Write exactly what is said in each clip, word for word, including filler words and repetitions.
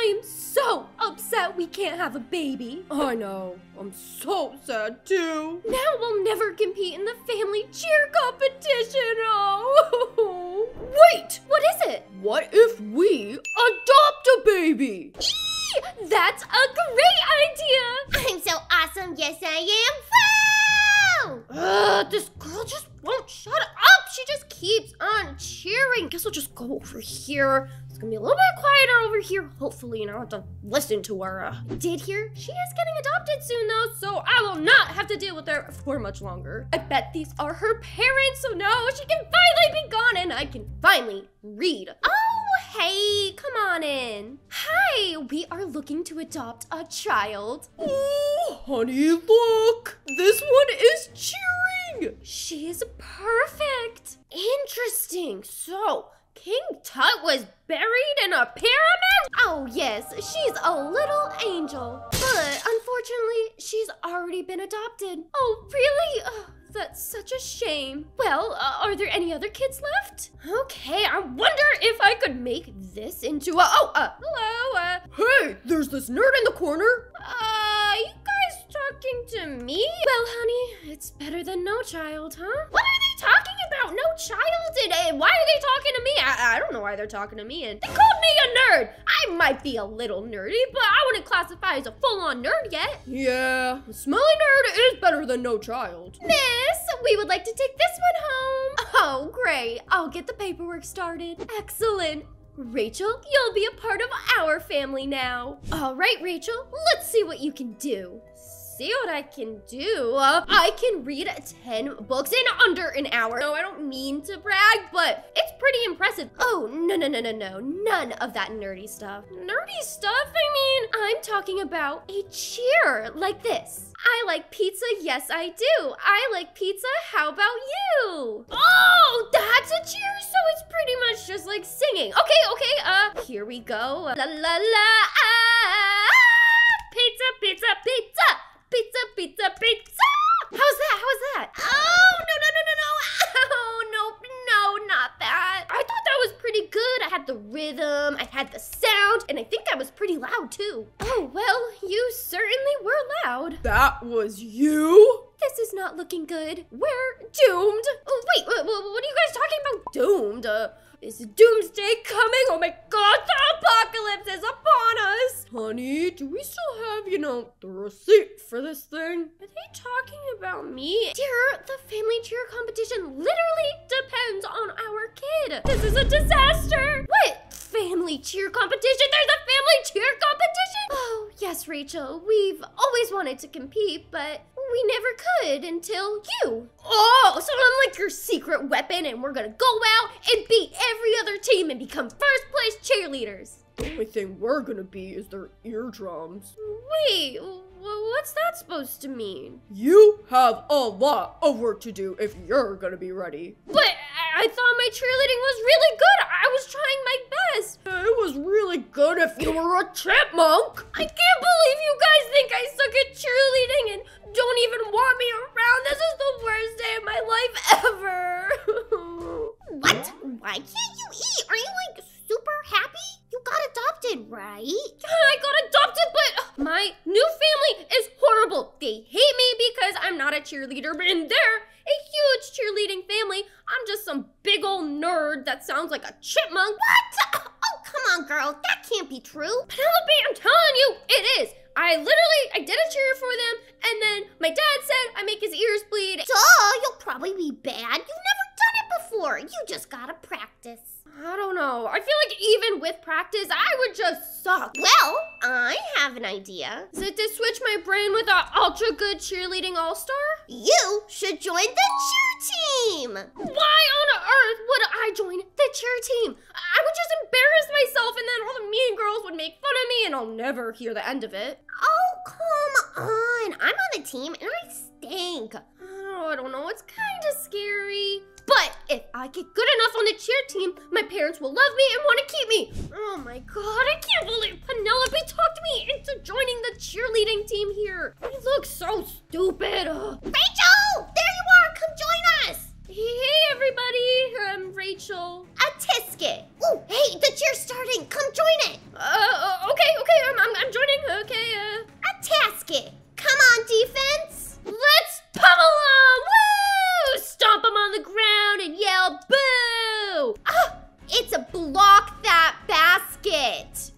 I am so upset we can't have a baby. I know. I'm so sad too. Now we'll never compete in the family cheer competition. Oh. Wait. What is it? What if we adopt a baby? Eee! That's a great idea. I'm so awesome. Yes, I am. Ugh, this girl just won't shut up. She just keeps on cheering. Guess I'll just go over here. It's gonna be a little bit quieter over here. Hopefully, you know, I don't have to listen to her. Uh, I did hear she is getting adopted soon, though, so I will not have to deal with her for much longer. I bet these are her parents, so now she can finally be gone and I can finally read. Oh, hey, come on in. Hi, we are looking to adopt a child. Oh, honey, look. This one is cheering. She is perfect. Interesting. So, King Tut was buried in a pyramid? Oh yes, she's a little angel. But unfortunately, she's already been adopted. Oh, really? Oh, that's such a shame. Well, uh, are there any other kids left? Okay, I wonder if I could make this into a... Oh, uh, hello, uh... Hey, there's this nerd in the corner. Uh, you guys talking to me? Well, honey, it's better than no child, huh? What are they talking about? No child? And, and why are they talking to me? I, I don't know why they're talking to me. And they called me a nerd. I might be a little nerdy, but I wouldn't classify as a full-on nerd yet. Yeah, a smelly nerd is better than no child. Miss, we would like to take this one home. Oh, great. I'll get the paperwork started. Excellent. Rachel, you'll be a part of our family now. All right, Rachel, let's see what you can do. See what I can do. Uh, I can read ten books in under an hour. No, I don't mean to brag, but it's pretty impressive. Oh, no, no, no, no, no. None of that nerdy stuff. Nerdy stuff? I mean, I'm talking about a cheer like this. I like pizza. Yes, I do. I like pizza. How about you? Oh, that's a cheer. So it's pretty much just like singing. Okay, okay. Uh, here we go. La, la, la. Ah, pizza, pizza, pizza. Pizza, pizza, pizza! How's that? How's that? Oh, no, no, no, no, no. Oh, nope, no, not that. I thought that was pretty good. I had the rhythm, I had the sound, and I think that was pretty loud, too. Oh, well, you certainly were loud. That was you? This is not looking good. We're doomed. Oh, wait, what, what are you guys talking about? Doomed? Uh, is doomsday coming? Oh my god, the apocalypse is upon us. Honey, do we still have, you know, the receipt for this thing? Are they talking about me? Dear, the family cheer competition literally depends on our kid. This is a disaster. What? Family cheer competition? There's a family cheer competition? Oh, yes, Rachel. We've always wanted to compete, but we never could until you. Oh, so I'm like your secret weapon and we're gonna go out and beat every other team and become first place cheerleaders. The only thing we're gonna be is their eardrums. Wait, what's that supposed to mean? You have a lot of work to do if you're gonna be ready. But I thought my cheerleading was really good. I was trying my best. It was really good if you were a chipmunk. I can't believe you guys think I suck at cheerleading and don't even want me around. This is the worst day of my life ever. What? Why can't you eat? Are you like super happy? You got adopted, right? I got adopted, but my new family is horrible. They hate me because I'm not a cheerleader, but in there, a huge cheerleading family. I'm just some big old nerd that sounds like a chipmunk. What? Oh, come on, girl. That can't be true. Penelope, I'm telling you, it is. I literally, I did a cheer for them, and then my dad said I make his ears bleed. Duh, you'll probably be bad. You've never done it before. You just gotta practice. I don't know. I feel like even with practice, I would just suck. Well, I have an idea. Is it to switch my brain with an ultra good cheerleading all-star? You should join the cheer team. Why on earth would I join the cheer team? I would just embarrass myself and then all the mean girls would make fun of me and I'll never hear the end of it. Oh, come on. I'm on the team and I stink. Oh, I don't know. It's kind of scary. But if I get good enough on the cheer team, my parents will love me and want to keep me. Oh my god, I can't believe Penelope talked me into joining the cheerleading team here. I look so stupid. Ugh. Rachel, there you are. Come join us. Hey, everybody. I'm Rachel. A tisket. Oh, hey, the cheer's starting. Come join it. Uh, okay, it.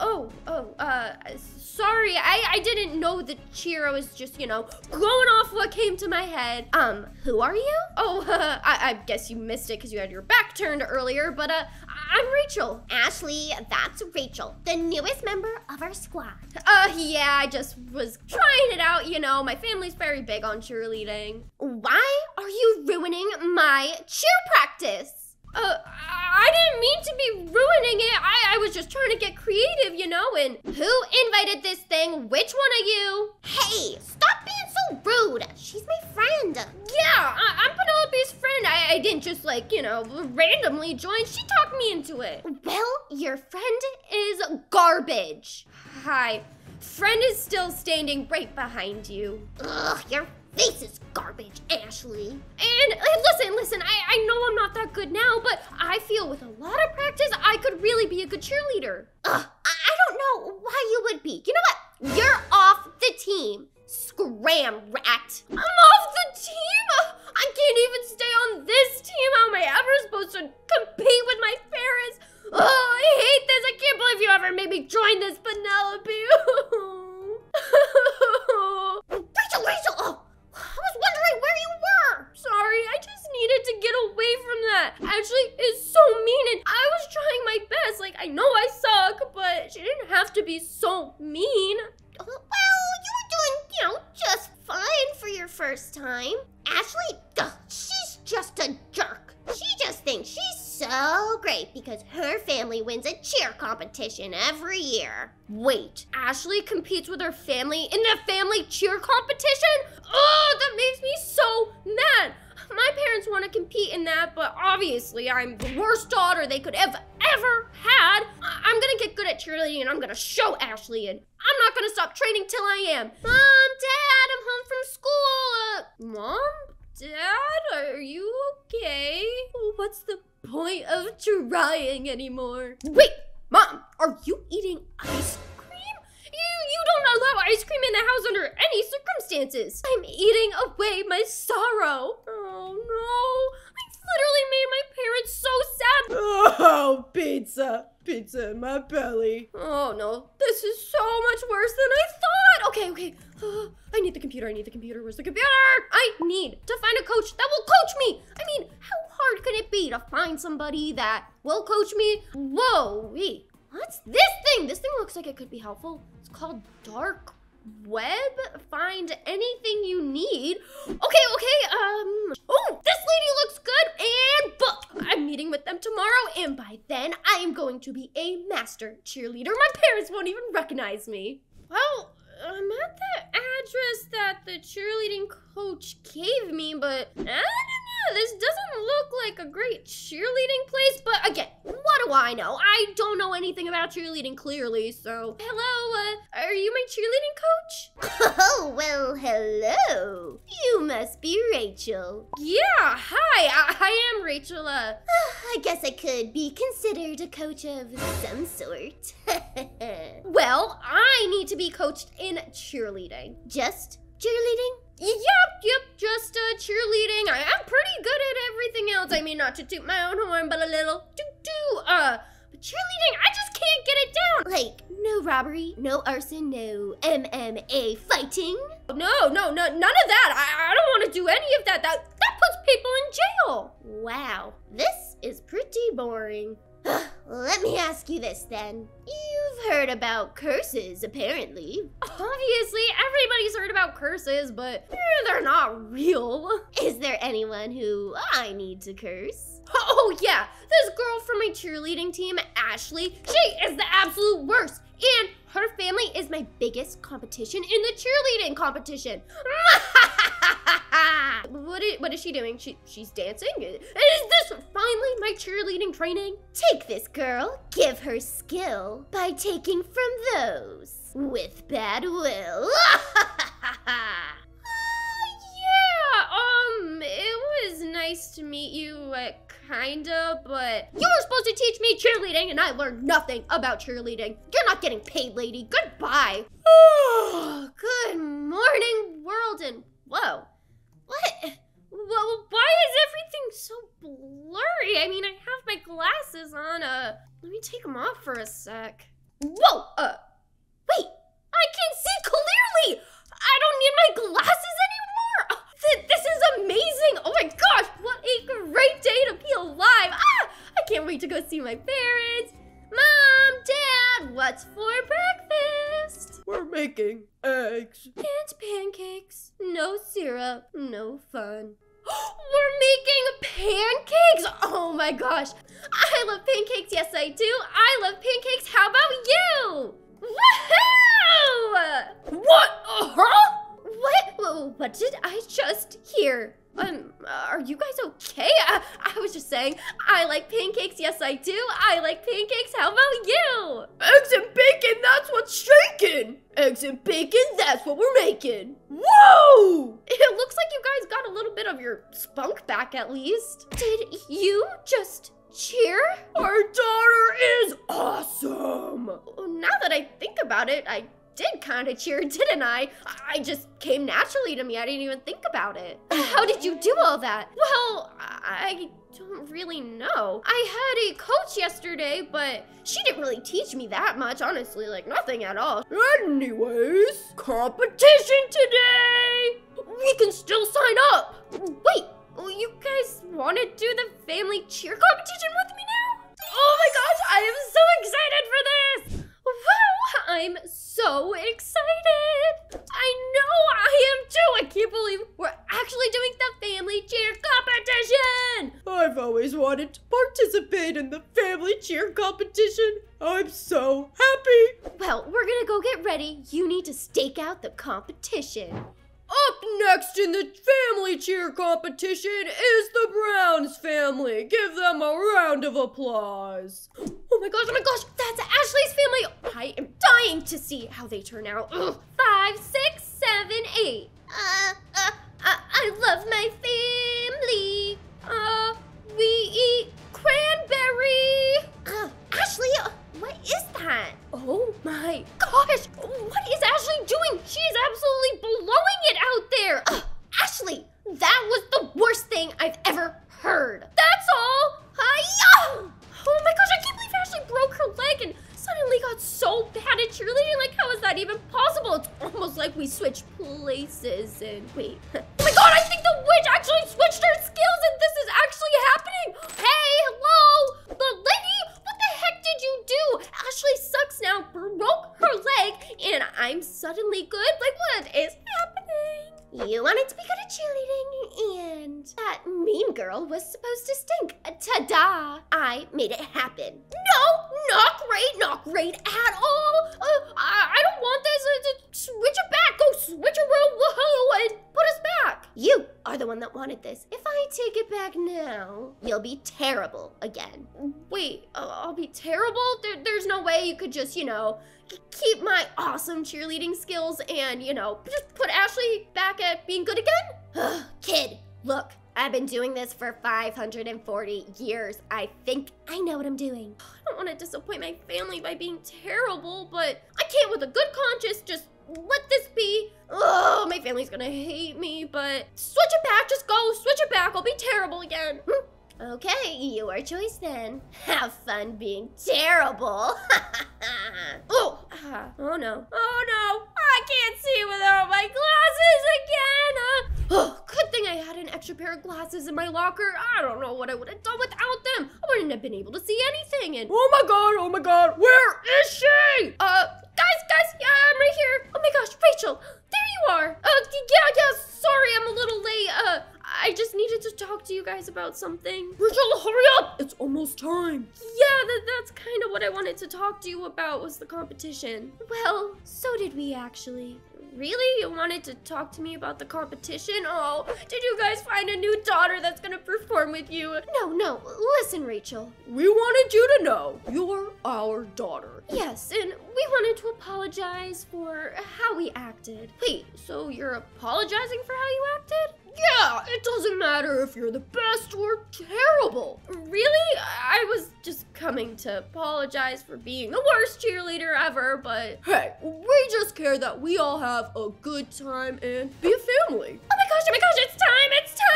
Oh, oh, uh, sorry. I, I didn't know the cheer. I was just, you know, going off what came to my head. Um, who are you? Oh, uh, I, I guess you missed it because you had your back turned earlier, but, uh, I'm Rachel. Ashley, that's Rachel, the newest member of our squad. Uh, yeah, I just was trying it out, you know. My family's very big on cheerleading. Why are you ruining my cheer practice? Uh, I didn't mean to be ruining it. I, I was just trying to get creative, you know, and who invited this thing? Which one are you? Hey, stop being so rude. She's my friend. Yeah, I, I'm Penelope's friend. I, I didn't just like, you know, randomly join. She talked me into it. Well, your friend is garbage. Hi, friend is still standing right behind you. Ugh, you're this is garbage, Ashley. And uh, listen, listen, I, I know I'm not that good now, but I feel with a lot of practice, I could really be a good cheerleader. Ugh, I, I don't know why you would be. You know what? You're off the team. Scram, rat. I'm off the team? Uh, I can't even stay on this team. How am I ever supposed to compete with my parents? Oh, I hate this. I can't believe you ever made me join this, Penelope. Rachel, Rachel, oh. I was wondering where you were. Sorry, I just needed to get away from that. Ashley is so mean, and I was trying my best. Like, I know I suck, but she didn't have to be so mean. Well, you were doing, you know, just fine for your first time. Ashley, ugh, she's just a jerk. She just thinks she's so great because her family wins a cheer competition every year. Wait, Ashley competes with her family in the family cheer competition? Oh, that makes me so mad. My parents want to compete in that, but obviously I'm the worst daughter they could have ever had. I'm gonna get good at cheerleading and I'm gonna show Ashley, and I'm not gonna stop training till I am. Mom, Dad, I'm home from school. Uh, Mom? Dad, are you okay? What's the point of trying anymore? Wait, Mom, are you eating ice cream? You, you don't allow ice cream in the house under any circumstances. I'm eating away my sorrow. Oh no, I've literally made my parents so sad. Oh, pizza, pizza in my belly. Oh no, this is so much worse than I thought. Okay, okay. I need the computer, I need the computer, where's the computer? I need to find a coach that will coach me. I mean, how hard could it be to find somebody that will coach me? Whoa, wait, what's this thing? This thing looks like it could be helpful. It's called Dark Web. Find anything you need. Okay, okay, um, oh, this lady looks good and booked. I'm meeting with them tomorrow, and by then I am going to be a master cheerleader. My parents won't even recognize me. Well, I'm at the address that the cheerleading coach gave me, but I don't know, this doesn't look like a great cheerleading place, but again, what do I know? I don't know anything about cheerleading, clearly, so. Hello, uh, are you my cheerleading coach? Oh, well, hello. You must be Rachel. Yeah, hi, I, I am Rachel, uh. I guess I could be considered a coach of some sort. Well, I need to be coached in cheerleading. Just cheerleading? Yep, yep, just uh, cheerleading. I, I'm pretty good at everything else. I mean, not to toot my own horn, but a little toot-toot. Uh, but cheerleading, I just can't get it down. Like, no robbery, no arson, no M M A fighting. No, no, no, none of that. I, I don't want to do any of that. That, that puts people in jail. Wow, this is pretty boring. Let me ask you this then. You've heard about curses, apparently. Obviously, everybody's heard about curses, but they're not real. Is there anyone who I need to curse? Oh yeah, this girl from my cheerleading team, Ashley, she is the absolute worst. And her family is my biggest competition in the cheerleading competition. What is, what is she doing? She, she's dancing? Is this finally my cheerleading training? Take this girl, give her skill by taking from those with bad will. Oh, yeah, um, it was nice to meet you at kinda, but you were supposed to teach me cheerleading and I learned nothing about cheerleading. You're not getting paid, lady. Goodbye. Good morning, world, and whoa. What? Well, why is everything so blurry? I mean, I have my glasses on. Uh, let me take them off for a sec. Whoa! Uh, wait! I can see clearly! I don't need my glasses anymore! Th this is amazing! Oh my gosh, what a great day to be alive! Ah! I can't wait to go see my parents! Mom, Dad, what's for breakfast? We're making eggs. And pancakes. No syrup, no fun. We're making pancakes! Oh my gosh. I love pancakes, yes I do. I love pancakes, how about you? Woohoo! What? Uh-huh? What? What did I just hear? Um, are you guys okay? I, I was just saying, I like pancakes, yes I do. I like pancakes, how about you? Eggs and bacon, that's what's shaking! Eggs and bacon, that's what we're making! Whoa! It looks like you guys got a little bit of your spunk back at least. Did you just cheer? Our daughter is awesome! Now that I think about it, I did kind of cheer, didn't I? I just came naturally to me. I didn't even think about it. How did you do all that? Well, I don't really know. I had a coach yesterday, but she didn't really teach me that much, honestly, like nothing at all. Anyways, competition today! We can still sign up! Wait, you guys want to do the family cheer competition with me now? Oh my gosh, I am so excited for this! Wow, I'm so excited! I know I am too! I can't believe we're actually doing the family cheer competition! I've always wanted to participate in the family cheer competition. I'm so happy! Well, we're gonna go get ready. You need to stake out the competition. Up next in the family cheer competition is the Browns family. Give them a round of applause. Oh my gosh, oh my gosh, that's Ashley's family. I am dying to see how they turn out. Ugh. Five, six, seven, eight. Uh, uh, I, I love my family. Uh, we eat cranberry. Uh, Ashley, uh, what is that? Oh my gosh, what is Ashley doing? She is absolutely blowing it out there. Uh, Ashley, that was the worst thing I've ever heard. That's all. Hi-yah! Oh my gosh, I can't believe Ashley broke her leg and suddenly got so bad at cheerleading. Like, how is that even possible? It's almost like we switched places and wait. Oh my god, I think the witch actually switched her skills and this is actually happening. Hey, hello, the lady, what the heck did you do? Ashley sucks now, broke her leg, and I'm suddenly good? Like, what is happening? You wanted to be good at cheerleading, and that mean girl was supposed to stink. Ta-da! I made it happen. No, not great, not great at all. Uh, I, I don't want this. Uh, switch it back. Go switcheroo, woohoo, and put us back. You are the one that wanted this. If I take it back now, you'll be terrible again. Wait, uh, I'll be terrible? There, there's no way you could just, you know, keep my awesome cheerleading skills and, you know, just put Ashley back at being good again? Ugh, kid, look. I've been doing this for five hundred forty years. I think I know what I'm doing. I don't want to disappoint my family by being terrible, but I can't with a good conscience just let this be. Oh, my family's gonna hate me, but switch it back, just go, switch it back, I'll be terrible again. Hmm. Okay, your choice then. Have fun being terrible. Oh, uh, oh no, oh no. I can't see without my glasses again! Uh, oh, good thing I had an extra pair of glasses in my locker. I don't know what I would have done without them. I wouldn't have been able to see anything. And oh my god, oh my god, where is she? Uh, guys, guys, yeah, I'm right here. Oh my gosh, Rachel, there you are. Uh, yeah, yeah, sorry, I'm a little late. Uh, I just needed to talk to you guys about something. Rachel, hurry up! It's almost time. Yeah, that, that's kind of what I wanted to talk to you about was the competition. Well, so did we actually. Really? You wanted to talk to me about the competition? Oh, did you guys find a new daughter that's gonna perform with you? No, no, listen, Rachel. We wanted you to know you're our daughter. Yes, and we wanted to apologize for how we acted. Wait, so you're apologizing for how you acted? Yeah, it doesn't matter if you're the best or terrible. Really? I was just coming to apologize for being the worst cheerleader ever, but hey, we just care that we all have a good time and be a family. Oh my gosh, oh my gosh, it's time, it's time!